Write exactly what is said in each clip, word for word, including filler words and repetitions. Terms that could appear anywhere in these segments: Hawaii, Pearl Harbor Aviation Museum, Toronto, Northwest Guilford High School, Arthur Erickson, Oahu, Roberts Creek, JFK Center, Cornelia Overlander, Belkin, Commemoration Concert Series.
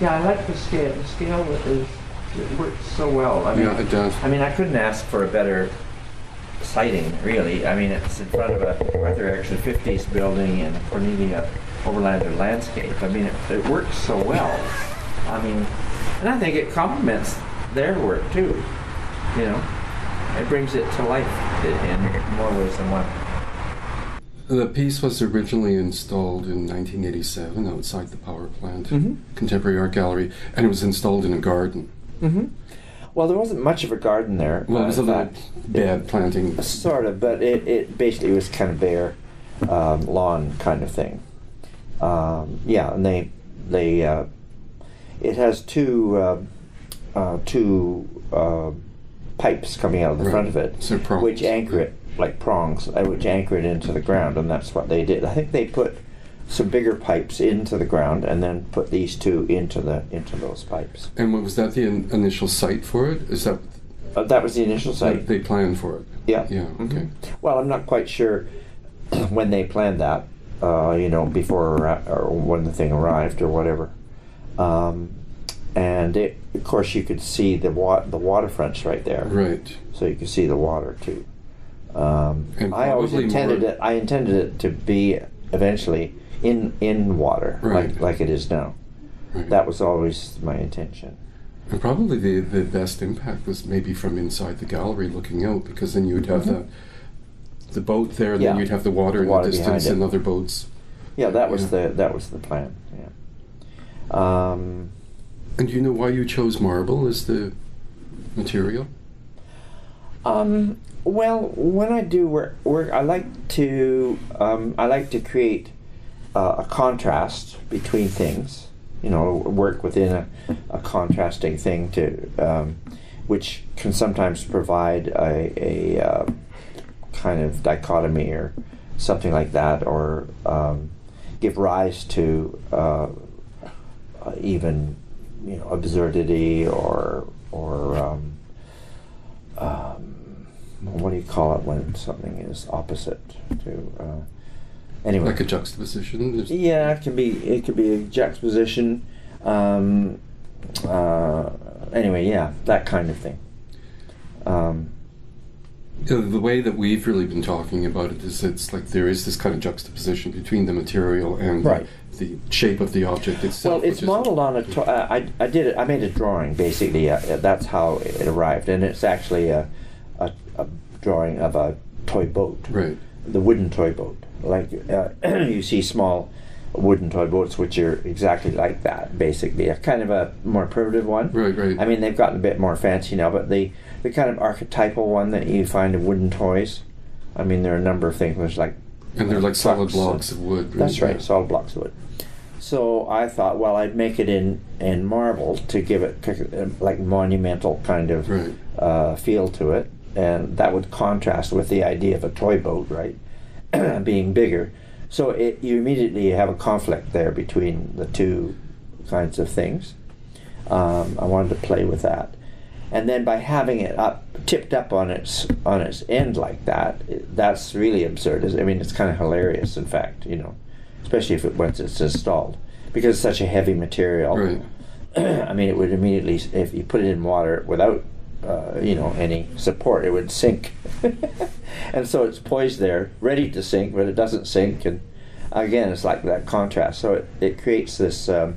Yeah, I like the scale. The scale is, it works so well. I mean, yeah, it does. I mean, I couldn't ask for a better sighting, really. I mean, it's in front of a Arthur Erickson fifties building and Cornelia Overlander landscape. I mean, it, it works so well. I mean, and I think it complements their work too. You know, it brings it to life in more ways than one. The piece was originally installed in nineteen eighty-seven outside the power plant, mm-hmm. Contemporary Art Gallery, and it was installed in a garden. Mm-hmm. Well, there wasn't much of a garden there. Well, uh, it was a little bad planting. Sort of, but it, it basically was kind of bare um, lawn kind of thing. Um, yeah, and they, they uh, it has two, uh, uh, two uh, pipes coming out of the right. front of it, so which anchor it. Like prongs, which anchor it into the ground, and that's what they did. I think they put some bigger pipes into the ground, and then put these two into the into those pipes. And what was that the in, initial site for it? Is that uh, that was the initial site? They planned for it. Yeah. Yeah. Okay. Mm-hmm. Well, I'm not quite sure when they planned that. Uh, you know, before or, or when the thing arrived or whatever. Um, and it, of course, you could see the wa the waterfronts right there. Right. So you could see the water too. Um, I always intended it. I intended it to be eventually in in water, right. like like it is now. Right. That was always my intention. And probably the the best impact was maybe from inside the gallery, looking out, because then you'd have mm-hmm. the the boat there, and yeah. then you'd have the water, the in water the distance, and other boats. Yeah, that was yeah. the that was the plan. Yeah. Um, and do you know why you chose marble as the material? Um. Well, when I do work, work I like to um, I like to create uh, a contrast between things. You know, work within a, a contrasting thing to, um, which can sometimes provide a, a uh, kind of dichotomy or something like that, or um, give rise to uh, even you know absurdity or or. Um, um, What do you call it when something is opposite to? Uh, anyway, like a juxtaposition. Yeah, it can be. It could be a juxtaposition. Um, uh, anyway, yeah, that kind of thing. Um, yeah, the way that we've really been talking about it is, it's like there is this kind of juxtaposition between the material and right. the, the shape of the object itself. Well, it's modeled on a. To uh, I I did it. I made a drawing basically. Uh, that's how it arrived, and it's actually a. A, a drawing of a toy boat, right. the wooden toy boat. Like uh, you see small wooden toy boats, which are exactly like that, basically. A kind of a more primitive one. Right, right. I mean, they've gotten a bit more fancy now, but the the kind of archetypal one that you find in wooden toys. I mean, there are a number of things. There's like and they're like solid blocks of wood. Right? That's right, yeah. solid blocks of wood. So I thought, well, I'd make it in in marble to give it like monumental kind of right. uh, feel to it. And that would contrast with the idea of a toy boat, right, being bigger. So it, you immediately have a conflict there between the two kinds of things. Um, I wanted to play with that, and then by having it up, tipped up on its on its end like that, it, that's really absurd. I mean, it's kind of hilarious, in fact, you know, especially if it once it's installed, because it's such a heavy material. Right. I mean, it would immediately, if you put it in water without. Uh, you know, any support, it would sink. And so it's poised there, ready to sink, but it doesn't sink. And again, it's like that contrast. So it, it creates this um,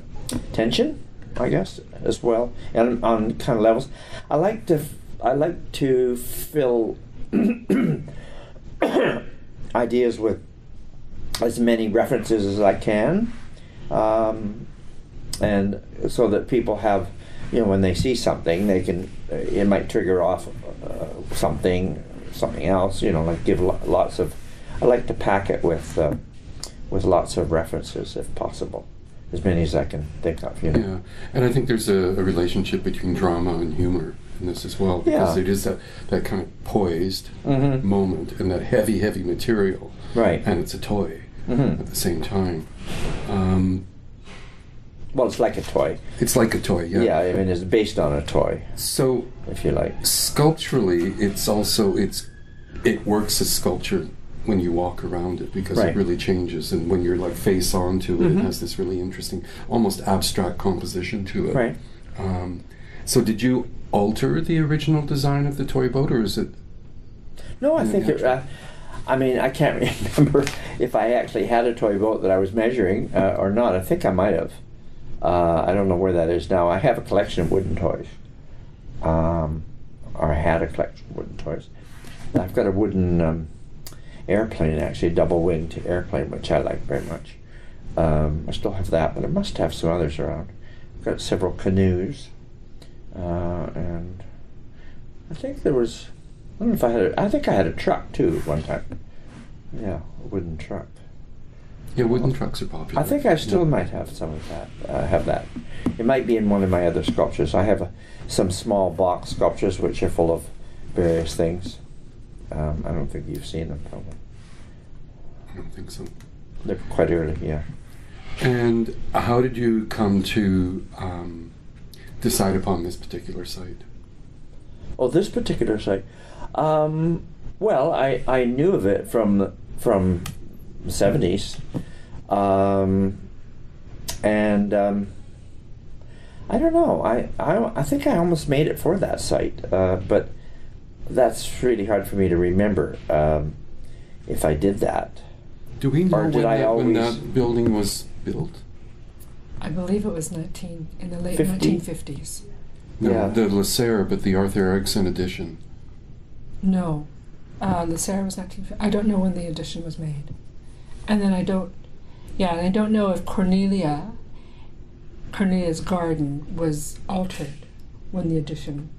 tension, I guess, as well, and on kind of levels. I like to, I like to fill ideas with as many references as I can, um, and so that people have, you know, when they see something, they can. It might trigger off uh, something, something else. You know, like give lo lots of. I like to pack it with, uh, with lots of references if possible, as many as I can think of. You know? Yeah, and I think there's a, a relationship between drama and humor in this as well, because yeah. it is that that kind of poised mm-hmm. moment and that heavy, heavy material. Right. And it's a toy mm-hmm. at the same time. Um, Well, it's like a toy. It's like a toy, yeah. Yeah, I mean, it's based on a toy. So, if you like, sculpturally, it's also it's it works as sculpture when you walk around it, because right. it really changes, and when you're like face on to it, mm-hmm. it has this really interesting, almost abstract composition to it. Right. Um, so did you alter the original design of the toy boat, or is it? No, I think it, I, I mean, I can't remember if I actually had a toy boat that I was measuring uh, or not. I think I might have. Uh, I don't know where that is now. I have a collection of wooden toys, um, or I had a collection of wooden toys. I've got a wooden um, airplane, actually, double winged airplane, which I like very much. Um, I still have that, but I must have some others around. I've got several canoes, uh, and I think there was, I don't know if I had a, I think I had a truck too one time. Yeah, a wooden truck. Yeah, wooden well, trucks are popular. I think I still yeah. might have some of that. Uh, have that. It might be in one of my other sculptures. I have a, some small box sculptures which are full of various things. Um, I don't think you've seen them, probably. I don't think so. They're quite early, yeah. And how did you come to um, decide upon this particular site? Oh, this particular site. Um, well, I, I knew of it from the, from the seventies, um, and um, I don't know. I, I I think I almost made it for that site, uh, but. That's really hard for me to remember um, if I did that. Do we know when that, when that building was built? I believe it was nineteen in the late nineteen fifties. No, yeah. the La Serre, but the Arthur Erickson edition. No, uh, La Serre was nineteen. I don't know when the edition was made, and then I don't. Yeah, and I don't know if Cornelia, Cornelia's garden was altered when the edition.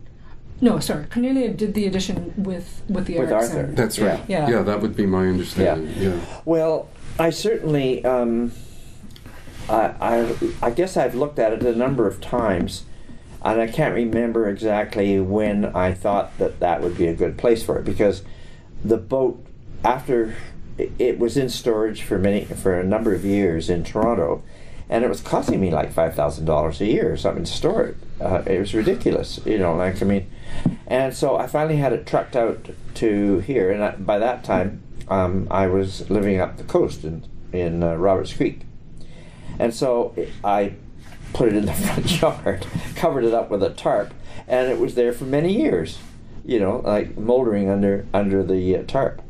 No, sorry. Cornelia did the edition with with the with Erickson. Arthur. That's right. Yeah. yeah, that would be my understanding. Yeah. yeah. Well, I certainly, um, I, I, I guess I've looked at it a number of times, and I can't remember exactly when I thought that that would be a good place for it, because the boat, after it was in storage for many for a number of years in Toronto, and it was costing me like five thousand dollars a year or something to store it. Uh, it was ridiculous, you know. Like I mean. And so I finally had it trucked out to here, and I, by that time um, I was living up the coast in, in uh, Roberts Creek. And so I put it in the front yard, covered it up with a tarp, and it was there for many years, you know, like moldering under, under the uh, tarp.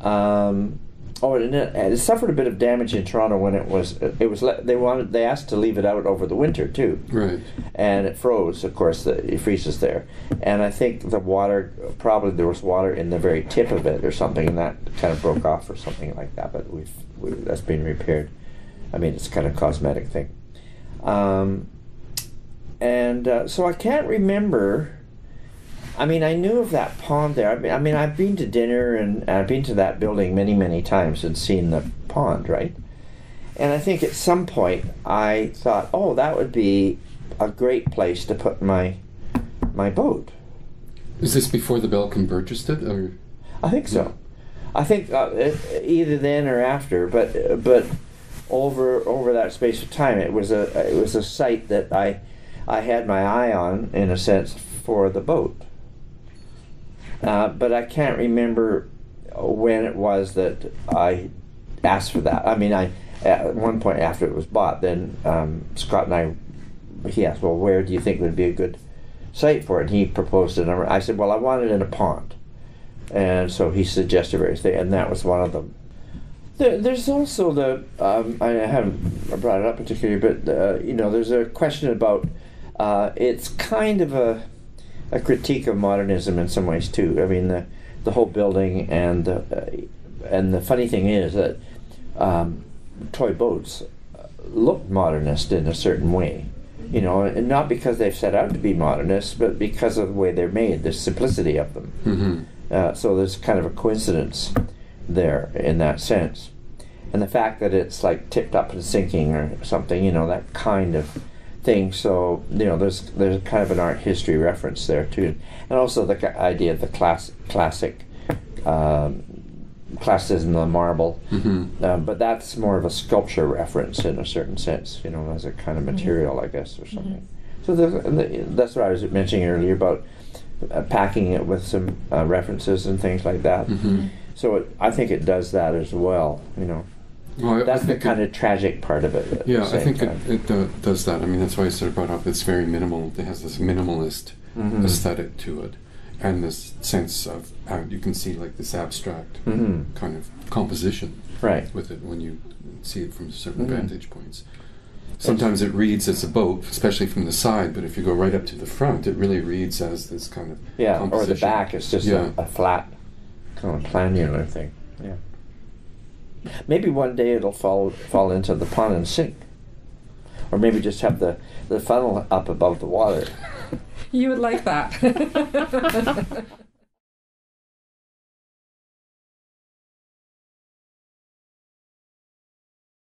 Um, oh, and it, it suffered a bit of damage in Toronto when it was, it was le they wanted, they asked to leave it out over the winter too. Right. And it froze, of course, the, it freezes there. And I think the water, probably there was water in the very tip of it or something, and that kind of broke off or something like that, but we've, we, that's been repaired. I mean, it's kind of a cosmetic thing. Um, and uh, so I can't remember. I mean, I knew of that pond there. I mean, I mean, I've been to dinner and I've been to that building many, many times and seen the pond, right? And I think at some point I thought, oh, that would be a great place to put my my boat. Is this before the Belkin purchased it, or? I think so. I think uh, it, either then or after, but but over over that space of time, it was a it was a site that I I had my eye on, in a sense, for the boat. Uh, but I can't remember when it was that I asked for that. I mean, I at one point after it was bought, then um, Scott and I, he asked, well, where do you think would be a good site for it? And he proposed a number. I said, well, I want it in a pond. And so he suggested various things, and that was one of them. There, there's also the, um, I haven't brought it up particularly, but, uh, you know, there's a question about, uh, it's kind of a, a critique of modernism in some ways too. I mean, the the whole building, and the, uh, and the funny thing is that um, toy boats look modernist in a certain way, you know, and not because they've set out to be modernist, but because of the way they're made, the simplicity of them. Mm-hmm. uh, so there's kind of a coincidence there in that sense, and the fact that it's like tipped up and sinking or something, you know, that kind of thing. So, you know, there's there's kind of an art history reference there too, and also the idea of the class classic um, classicism of the marble. Mm-hmm. um, but that's more of a sculpture reference in a certain sense, you know, as a kind of material, I guess, or something. Mm-hmm. So the, the, that's what I was mentioning earlier about uh, packing it with some uh, references and things like that. Mm-hmm. So it, I think it does that as well, you know. Well, that's the kind it, of tragic part of it. Yeah, I think it, it uh, does that. I mean, that's why I sort of brought up it's very minimal. It has this minimalist mm-hmm. aesthetic to it, and this sense of, uh, you can see like this abstract mm-hmm. kind of composition right. with it when you see it from certain mm-hmm. vantage points. Sometimes it reads as a boat, especially from the side, but if you go right up to the front, it really reads as this kind of yeah, composition. Or the back is just yeah. a, a flat kind of planular thing. Yeah. Maybe one day it'll fall fall into the pond and sink, or maybe just have the, the funnel up above the water. You would like that.